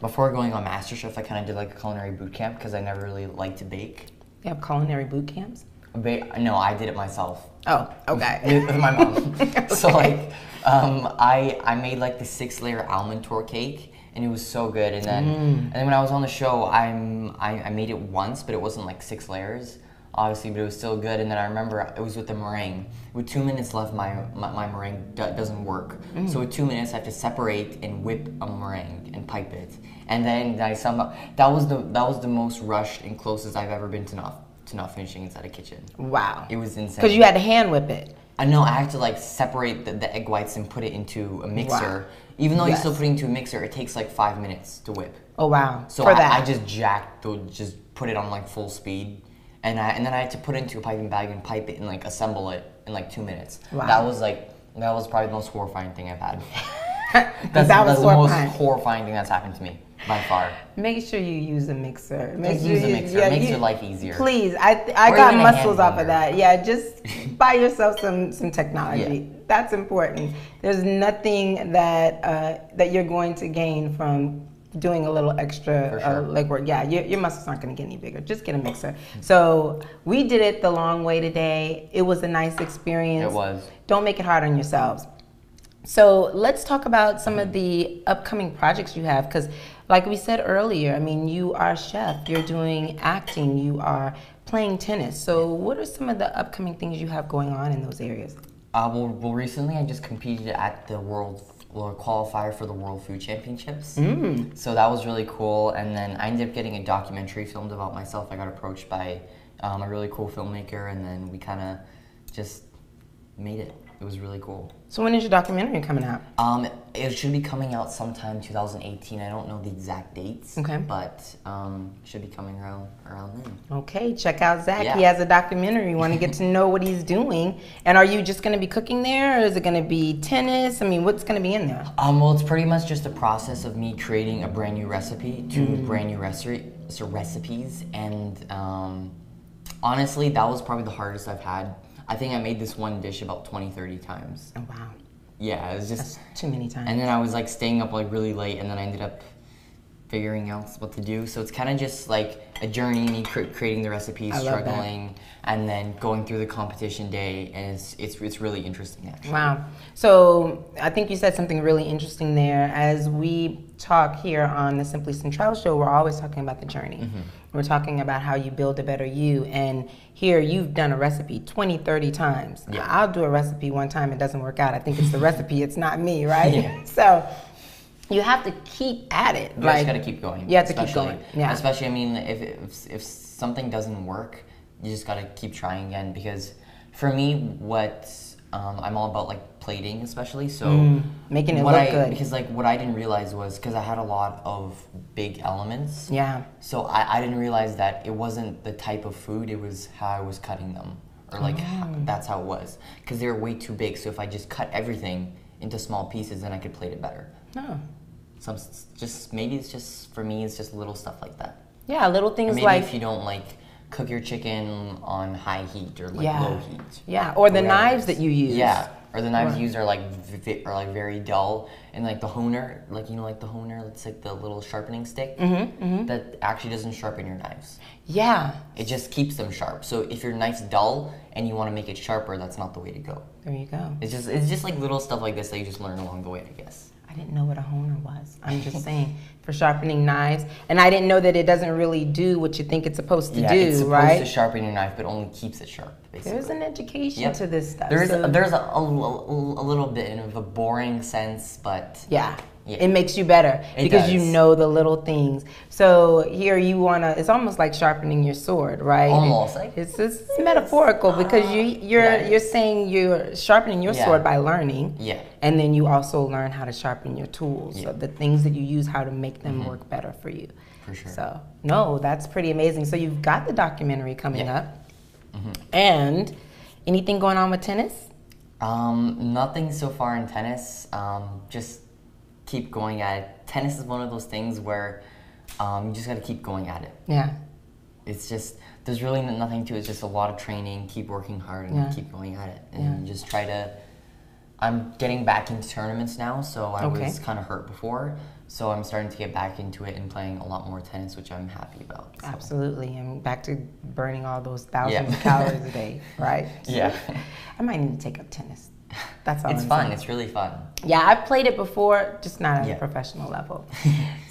before going on MasterChef, I kind of did like a culinary boot camp because I never really liked to bake. They have culinary boot camps? No, I did it myself. Oh, okay. With my mom. Okay. So like, I made like the 6-layer almond tour cake. And it was so good, and then when I was on the show, I made it once, but it wasn't like 6 layers, obviously, but it was still good. And then I remember it was with the meringue. With 2 minutes left, my meringue doesn't work. So with 2 minutes, I have to separate and whip a meringue and pipe it. And then I somehow that was the most rushed and closest I've ever been to not finishing inside a kitchen. Wow, it was insane. Because you had to hand whip it. I know I have to like separate the egg whites and put it into a mixer. Wow. Even though you're still putting into a mixer, it takes like 5 minutes to whip. Oh wow! So I just put it on like full speed, and then I had to put it into a piping bag and pipe it and like assemble it in like 2 minutes. Wow! That was probably the most horrifying thing I've had. that's the most horrifying thing that's happened to me by far. Make sure you use a mixer. Just use a mixer. Yeah, it makes your life easier. Please, I got muscles off of that. Yeah, just buy yourself some technology. Yeah. That's important. There's nothing that that you're going to gain from doing a little extra legwork. Yeah, your muscles aren't going to get any bigger. Just get a mixer. So we did it the long way today. It was a nice experience. It was. Don't make it hard on yourselves. So let's talk about some of the upcoming projects you have, because like we said earlier, I mean, you are a chef, you're doing acting, you are playing tennis. So what are some of the upcoming things you have going on in those areas? Well, recently I just competed at the qualifier for the World Food Championships. So that was really cool. And then I ended up getting a documentary filmed about myself. I got approached by a really cool filmmaker, and then we kind of just made it. It was really cool. So when is your documentary coming out? It should be coming out sometime 2018. I don't know the exact dates, but it should be coming around then. Okay, check out Zac. Yeah. He has a documentary. You want to get to know what he's doing. And are you just going to be cooking there, or is it going to be tennis? I mean, what's going to be in there? Well, it's pretty much just a process of me creating a brand new recipe, two brand new recipes, and honestly, that was probably the hardest I've had. I think I made this one dish about 20, 30 times. Oh, wow. Yeah, it was just... That's too many times. And then I was like staying up like really late, and then I ended up figuring out what to do. So it's kind of just like a journey, me creating the recipes, struggling, and then going through the competition day, and it's really interesting actually. Wow. So I think you said something really interesting there. As we talk here on the Simply Centrell Show, we're always talking about the journey. We're talking about how you build a better you, and here you've done a recipe 20, 30 times. Yeah. I'll do a recipe one time, it doesn't work out. I think it's the recipe, it's not me, right? Yeah. So you have to keep at it. You just gotta keep going. You have to keep going. Yeah. Especially, I mean, if something doesn't work, you just gotta keep trying again. Because for me, what I'm all about like plating, especially, so making it look good. Because like what I didn't realize was, because I had a lot of big elements. Yeah. So I didn't realize that it wasn't the type of food, it was how I was cutting them, or like that's how it was, because they were way too big. So if I just cut everything into small pieces, then I could plate it better. No. Some just maybe it's just for me. It's just little stuff like that. Yeah, little things, maybe like if you don't like cook your chicken on high heat or like low heat. Yeah, or the knives that you use. Yeah, or the knives used are like very dull, and like the honer, like you know, like the honer, it's like the little sharpening stick that actually doesn't sharpen your knives. Yeah, it just keeps them sharp. So if your knife's dull and you want to make it sharper, that's not the way to go. There you go. It's just like little stuff like this that you just learn along the way, I guess. I didn't know what a honer was. I'm just saying, for sharpening knives. And I didn't know that it doesn't really do what you think it's supposed to do, right? Yeah, it's supposed to sharpen your knife, but only keeps it sharp, basically. There's an education to this stuff. There's a little bit of a boring sense, but... Yeah, yeah. It makes you better because you know the little things. So here you want to... It's almost like sharpening your sword, right? Almost. It's metaphorical because you're saying you're sharpening your sword by learning. Yeah. And then you also learn how to sharpen your tools, so the things that you use, how to make them work better for you. For sure. So, no, that's pretty amazing. So you've got the documentary coming up. And anything going on with tennis? Nothing so far in tennis. Just keep going at it. Tennis is one of those things where you just got to keep going at it. Yeah. It's just, there's really nothing to it. It's just a lot of training, keep working hard, and keep going at it. And just try to... I'm getting back into tournaments now, so I was kind of hurt before. So I'm starting to get back into it and playing a lot more tennis, which I'm happy about. So. Absolutely. I'm back to burning all those thousands of calories a day, right? Yeah. I might need to take up tennis. That's all. It's fun. It's really fun. Yeah, I've played it before, just not at a professional level.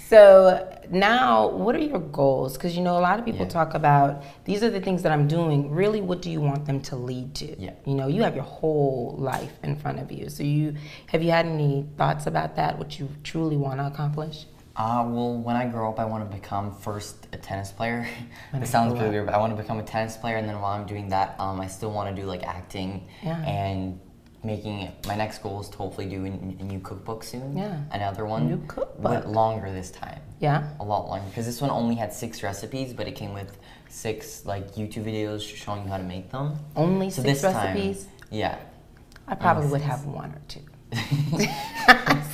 So now, what are your goals? Because you know, a lot of people talk about, these are the things that I'm doing. Really, what do you want them to lead to? Yeah. You know, you have your whole life in front of you. So have you had any thoughts about that, what you truly want to accomplish? Well, when I grow up, I want to become first a tennis player. It sounds really weird, but I want to become a tennis player. And then while I'm doing that, I still want to do like acting and making it. My next goal is to hopefully do a new cookbook soon. Yeah. Another one. New cookbook. Longer this time. Yeah. A lot longer, because this one only had 6 recipes, but it came with 6 like YouTube videos showing you how to make them. Only so 6 recipes? Time, yeah. I probably would have 1 or 2.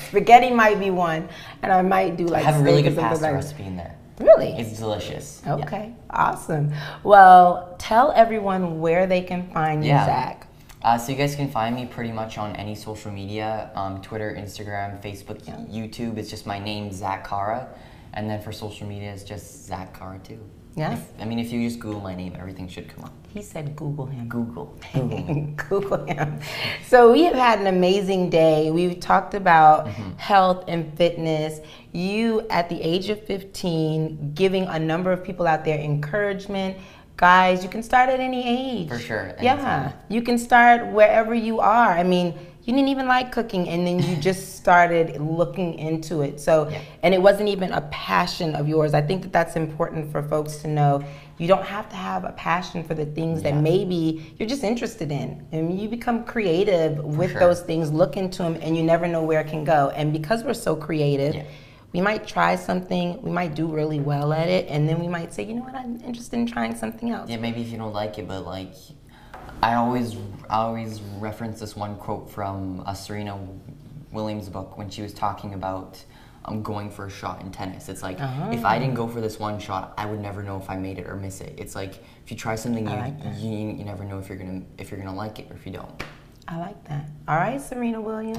Spaghetti might be 1, and I might do like. I have a really good pasta recipe in there. Really? It's delicious. Okay. Yeah. Awesome. Well, tell everyone where they can find you, Zac. So you guys can find me pretty much on any social media, Twitter, Instagram, Facebook, YouTube. It's just my name, Zac Kara. And then for social media, it's just Zac Kara too. Yeah. If you just Google my name, everything should come up. He said Google him. Google him. Google him. So we have had an amazing day. We've talked about health and fitness. You, at the age of 15, giving a number of people out there encouragement. Guys, you can start at any age. For sure. Anytime. Yeah. You can start wherever you are. I mean, you didn't even like cooking, and then you just started looking into it. So, and it wasn't even a passion of yours. I think that that's important for folks to know. You don't have to have a passion for the things that maybe you're just interested in. And you become creative with those things, look into them, and you never know where it can go. And because we're so creative, we might try something, we might do really well at it, and then we might say, you know what, I'm interested in trying something else. Yeah, maybe if you don't like it, but like, I always reference this one quote from a Serena Williams book when she was talking about going for a shot in tennis. It's like, if I didn't go for this one shot, I would never know if I made it or miss it. It's like, if you try something new, like you never know if you're gonna like it or if you don't. I like that. All right, Serena Williams.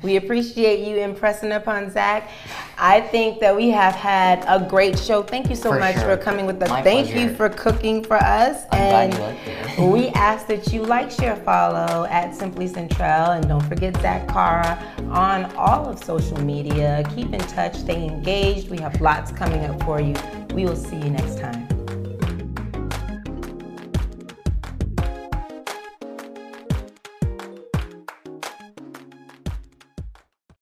We appreciate you impressing upon Zac. I think that we have had a great show. Thank you so much for coming with us. Thank you for cooking for us. I'm glad you liked it. We ask that you like, share, follow at Simply Centrell. And don't forget Zac Kara on all of social media. Keep in touch, stay engaged. We have lots coming up for you. We will see you next time.